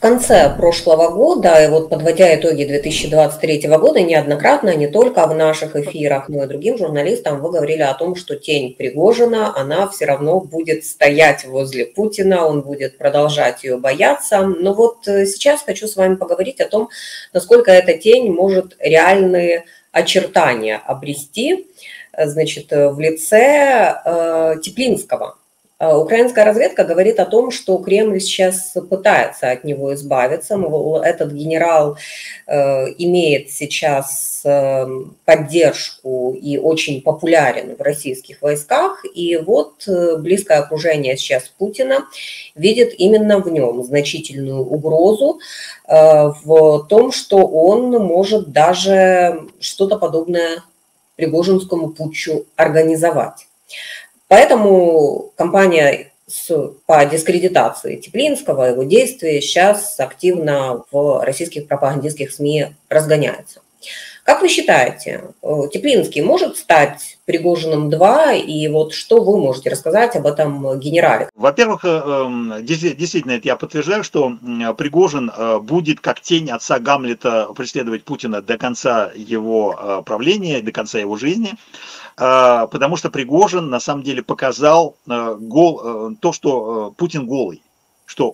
В конце прошлого года, и вот подводя итоги 2023 года, неоднократно, не только в наших эфирах, но и другим журналистам вы говорили о том, что тень Пригожина, она все равно будет стоять возле Путина, он будет продолжать ее бояться. Но вот сейчас хочу с вами поговорить о том, насколько эта тень может реальные очертания обрести, значит, в лице Теплинского. Украинская разведка говорит о том, что Кремль сейчас пытается от него избавиться. Этот генерал имеет сейчас поддержку и очень популярен в российских войсках. И вот близкое окружение сейчас Путина видит именно в нем значительную угрозу в том, что он может даже что-то подобное Пригожинскому путчу организовать. Поэтому кампания по дискредитации Теплинского, его действий сейчас активно в российских пропагандистских СМИ разгоняется. Как вы считаете, Теплинский может стать Пригожиным-2? И вот что вы можете рассказать об этом генерале? Во-первых, действительно, это я подтверждаю, что Пригожин будет как тень отца Гамлета преследовать Путина до конца его правления, до конца его жизни. Потому что Пригожин на самом деле показал то, что Путин голый, что у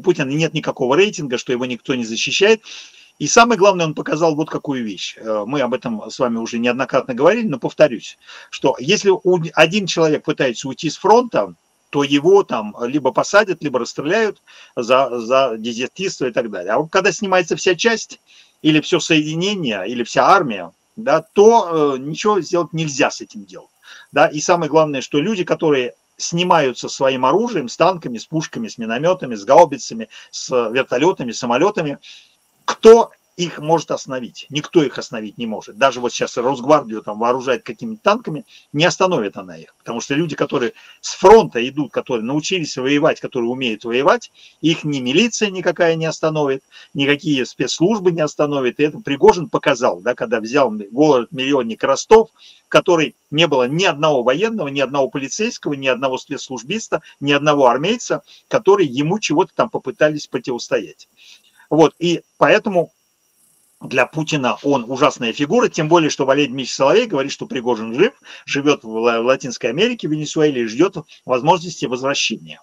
Путина нет никакого рейтинга, что его никто не защищает. И самое главное, он показал вот какую вещь. Мы об этом с вами уже неоднократно говорили, но повторюсь, что если один человек пытается уйти с фронта, то его там либо посадят, либо расстреляют за дезертирство и так далее. А вот когда снимается вся часть, или все соединение, или вся армия, да, то ничего сделать нельзя с этим делом. Да? И самое главное, что люди, которые снимаются своим оружием, с танками, с пушками, с минометами, с гаубицами, с вертолетами, самолетами, кто их может остановить? Никто их остановить не может. Даже вот сейчас Росгвардию там вооружает какими-то танками, не остановит она их. Потому что люди, которые с фронта идут, которые научились воевать, которые умеют воевать, их ни милиция никакая не остановит, никакие спецслужбы не остановят. И это Пригожин показал, да, когда взял город-миллионник Ростов, в который не было ни одного военного, ни одного полицейского, ни одного спецслужбиста, ни одного армейца, которые ему чего-то там попытались противостоять. Вот, и поэтому... Для Путина он ужасная фигура, тем более, что Валерий Дмитриевич Соловей говорит, что Пригожин жив, живет в Латинской Америке, в Венесуэле и ждет возможности возвращения.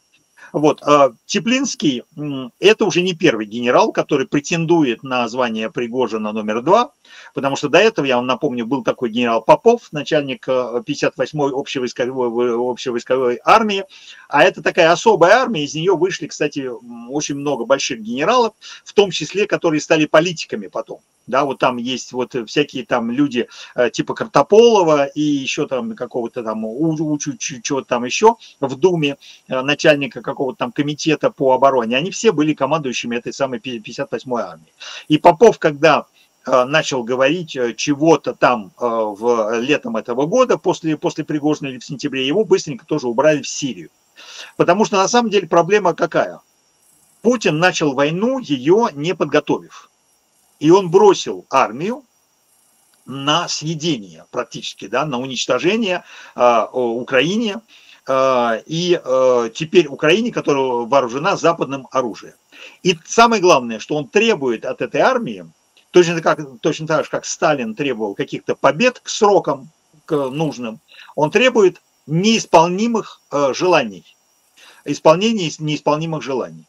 Вот. Теплинский – это уже не первый генерал, который претендует на звание Пригожина №2, потому что до этого, я вам напомню, был такой генерал Попов, начальник 58-й общевойсковой армии, а это такая особая армия, из нее вышли, кстати, очень много больших генералов, в том числе, которые стали политиками потом. Да, вот там есть вот всякие там люди типа Картополова и еще там какого-то там чего-то там еще в Думе, начальника какого-то там комитета по обороне. Они все были командующими этой самой 58-й армии. И Попов, когда начал говорить чего-то там в летом этого года, после Пригожина или в сентябре, его быстренько тоже убрали в Сирию. Потому что на самом деле проблема какая? Путин начал войну, ее не подготовив. И он бросил армию на съедение практически, да, на уничтожение Украине. И теперь Украине, которая вооружена западным оружием. И самое главное, что он требует от этой армии, точно так же, как Сталин требовал каких-то побед к срокам, к нужным, он требует неисполнимых желаний, исполнения неисполнимых желаний.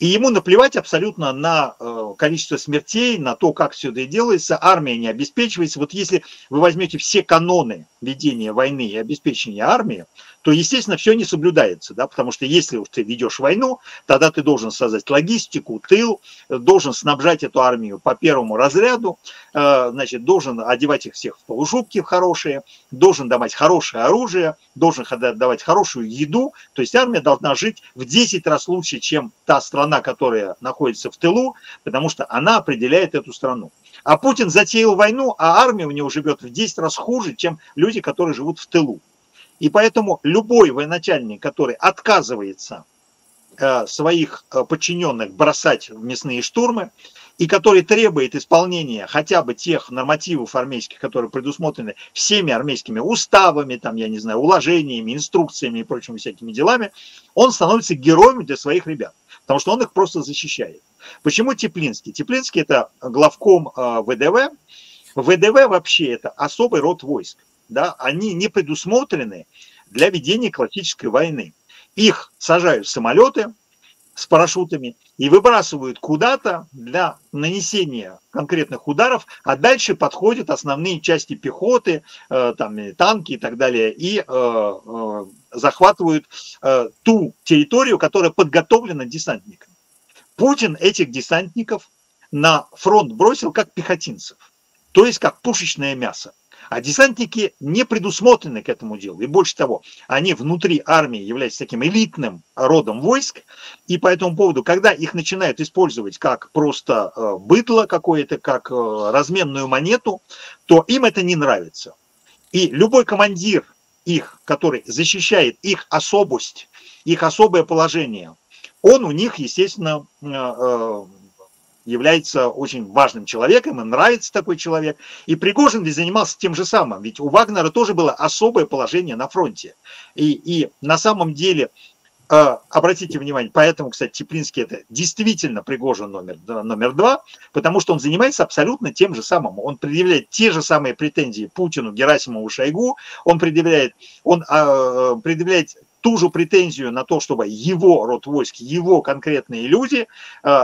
И ему наплевать абсолютно на количество смертей, на то, как все это делается, армия не обеспечивается. Вот если вы возьмете все каноны ведения войны и обеспечения армии, то, естественно, все не соблюдается, да, потому что если уж ты ведешь войну, тогда ты должен создать логистику, тыл, должен снабжать эту армию по первому разряду, значит, должен одевать их всех в полушубки хорошие, должен давать хорошее оружие, должен давать хорошую еду, то есть армия должна жить в 10 раз лучше, чем та страна, которая находится в тылу, потому что она определяет эту страну. А Путин затеял войну, а армия у него живет в 10 раз хуже, чем люди, которые живут в тылу. И поэтому любой военачальник, который отказывается своих подчиненных бросать в мясные штурмы и который требует исполнения хотя бы тех нормативов армейских, которые предусмотрены всеми армейскими уставами, там, я не знаю, уложениями, инструкциями и прочими всякими делами, он становится героем для своих ребят, потому что он их просто защищает. Почему Теплинский? Теплинский – это главком ВДВ. ВДВ вообще – это особый род войск. Да? Они не предусмотрены для ведения классической войны. Их сажают в самолеты с парашютами и выбрасывают куда-то для нанесения конкретных ударов, а дальше подходят основные части пехоты, там, танки и так далее, и захватывают ту территорию, которая подготовлена десантниками. Путин этих десантников на фронт бросил как пехотинцев, то есть как пушечное мясо. А десантники не предусмотрены к этому делу. И больше того, они внутри армии являются таким элитным родом войск. И по этому поводу, когда их начинают использовать как просто быдло какое-то, как разменную монету, то им это не нравится. И любой командир их, который защищает их особость, их особое положение, он у них, естественно, является очень важным человеком, им нравится такой человек. И Пригожин ведь занимался тем же самым, ведь у Вагнера тоже было особое положение на фронте. И на самом деле, обратите внимание, поэтому, кстати, Теплинский — это действительно Пригожин номер 2, потому что он занимается абсолютно тем же самым. Он предъявляет те же самые претензии Путину, Герасимову, Шойгу, он предъявляет ту же претензию на то, чтобы его род войск, его конкретные люди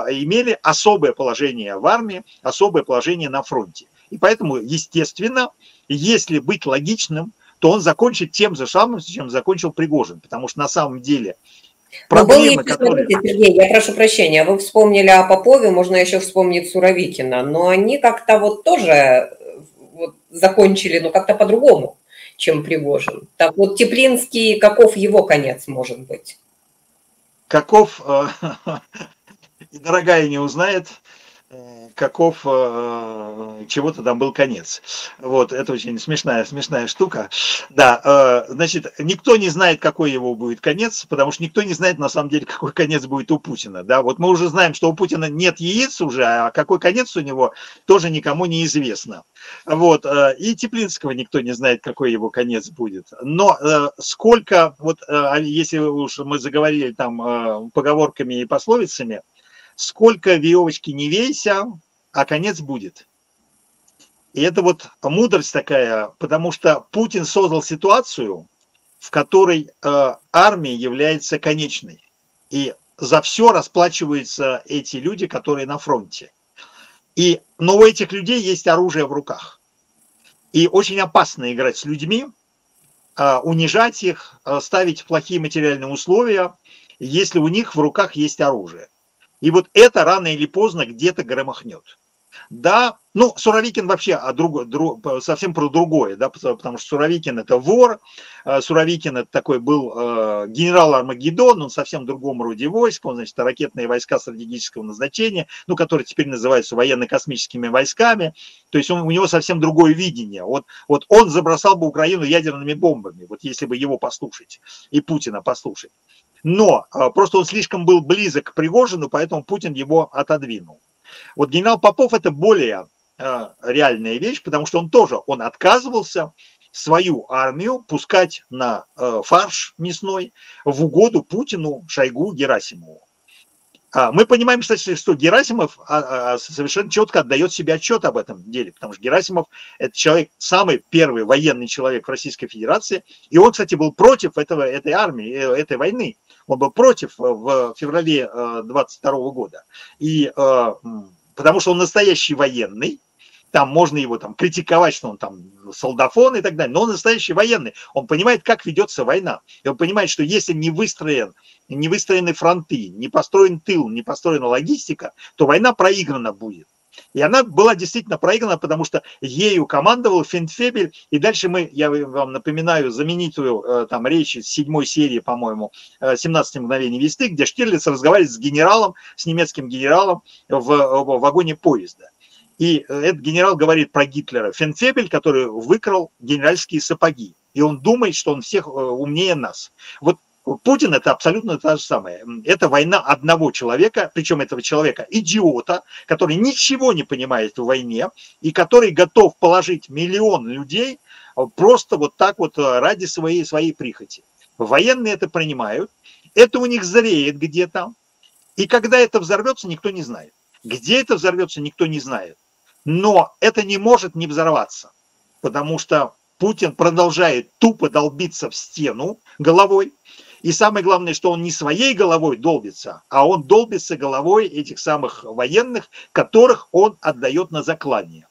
имели особое положение в армии, особое положение на фронте. И поэтому, естественно, если быть логичным, то он закончит тем же самым, чем закончил Пригожин. Потому что на самом деле проблемы, которые... Сергей, я прошу прощения, вы вспомнили о Попове, можно еще вспомнить Суровикина, но они как-то вот тоже закончили, но как-то по-другому, чем Пригожин. Так вот, Теплинский, каков его конец может быть? Каков, и дорогая не узнает, каков, чего-то там был конец. Вот, это очень смешная штука. Да, значит, никто не знает, какой его будет конец, потому что никто не знает, на самом деле, какой конец будет у Путина. Да, вот мы уже знаем, что у Путина нет яиц уже, а какой конец у него, тоже никому не известно. Вот, и Теплинского никто не знает, какой его конец будет. Но сколько, вот, если уж мы заговорили там поговорками и пословицами, сколько веревочки не вейся, а конец будет. И это вот мудрость такая, потому что Путин создал ситуацию, в которой армия является конечной. И за все расплачиваются эти люди, которые на фронте. Но у этих людей есть оружие в руках. И очень опасно играть с людьми, унижать их, ставить в плохие материальные условия, если у них в руках есть оружие. И вот это рано или поздно где-то громыхнет. Да, ну, Суровикин вообще совсем про другое, да, потому что Суровикин — это вор, Суровикин — это такой был генерал Армагеддон, он совсем в другом роде войск, он, значит, ракетные войска стратегического назначения, ну, которые теперь называются военно-космическими войсками, то есть у него совсем другое видение. Вот он забросал бы Украину ядерными бомбами, вот если бы его послушать, и Путина послушать. Но просто он слишком был близок к Пригожину, поэтому Путин его отодвинул. Вот генерал Попов — это более реальная вещь, потому что он отказывался свою армию пускать на фарш мясной в угоду Путину, Шойгу, Герасимову. Мы понимаем, кстати, что Герасимов совершенно четко отдает себе отчет об этом деле, потому что Герасимов – это человек, самый первый военный человек в Российской Федерации, и он, кстати, был против этой армии, этой войны. Он был против в феврале 22 года, потому что он настоящий военный. Там можно его там критиковать, что он там солдафон и так далее, но он настоящий военный. Он понимает, как ведется война. И он понимает, что если не выстроены фронты, не построен тыл, не построена логистика, то война проиграна будет. И она была действительно проиграна, потому что ею командовал Финтфебель. И дальше я вам напоминаю, знаменитую там речь из 7-й серии, по-моему, «17 мгновений весны», где Штирлиц разговаривает с немецким генералом в вагоне поезда. И этот генерал говорит про Гитлера: Финтфебель, который выкрал генеральские сапоги. И он думает, что он всех умнее нас. Вот Путин — это абсолютно то же самое. Это война одного человека, причем этого человека идиота, который ничего не понимает в войне и который готов положить миллион людей просто вот так вот ради своей прихоти. Военные это принимают, это у них зреет где-то, и когда это взорвется, никто не знает. Где это взорвется, никто не знает. Но это не может не взорваться, потому что Путин продолжает тупо долбиться в стену головой. И самое главное, что он не своей головой долбится, а он долбится головой этих самых военных, которых он отдает на заклание.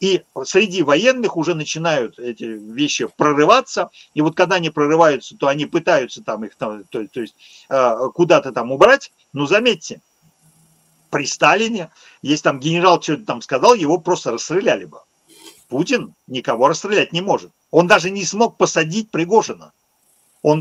И среди военных уже начинают эти вещи прорываться. И вот когда они прорываются, то они пытаются там их куда-то там убрать. Но заметьте, при Сталине, если там генерал что-то там сказал, его просто расстреляли бы. Путин никого расстрелять не может. Он даже не смог посадить Пригожина.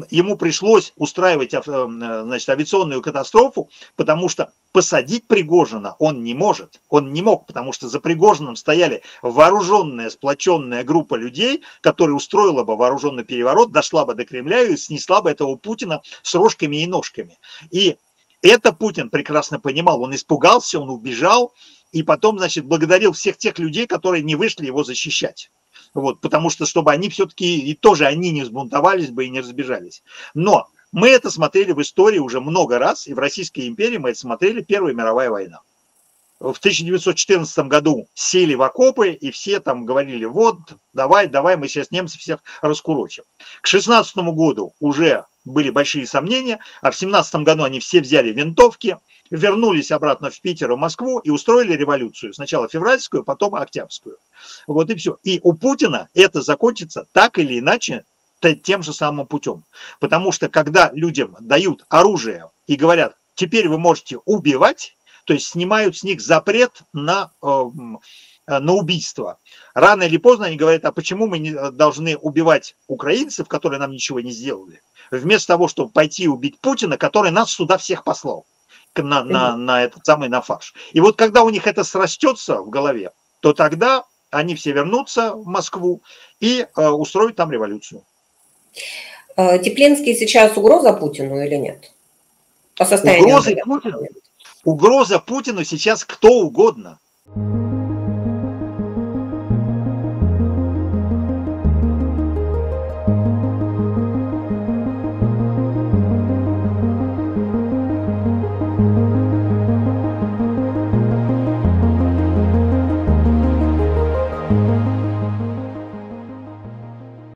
Ему пришлось устраивать, значит, авиационную катастрофу, потому что посадить Пригожина он не может. Он не мог, потому что за Пригожиным стояли вооруженная, сплоченная группа людей, которая устроила бы вооруженный переворот, дошла бы до Кремля и снесла бы этого Путина с рожками и ножками. И это Путин прекрасно понимал. Он испугался, он убежал. И потом, значит, благодарил всех тех людей, которые не вышли его защищать. Вот, потому что, чтобы они все-таки, и тоже они не взбунтовались бы и не разбежались. Но мы это смотрели в истории уже много раз, и в Российской империи мы это смотрели, Первая мировая война. В 1914 году сели в окопы, и все там говорили, вот, давай, мы сейчас немцев всех раскурочим. К 1916 году уже были большие сомнения, а в 1917 году они все взяли винтовки, вернулись обратно в Питер и Москву и устроили революцию. Сначала февральскую, потом октябрьскую. Вот и все. И у Путина это закончится так или иначе тем же самым путем. Потому что когда людям дают оружие и говорят, теперь вы можете убивать, то есть снимают с них запрет на убийство. Рано или поздно они говорят, а почему мы не должны убивать украинцев, которые нам ничего не сделали, вместо того, чтобы пойти убить Путина, который нас сюда всех послал. На этот самый на фарш. И вот когда у них это срастется в голове, то тогда они все вернутся в Москву и устроят там революцию. Теплинский сейчас угроза Путину или нет? По состоянию угрозы Путину сейчас кто угодно.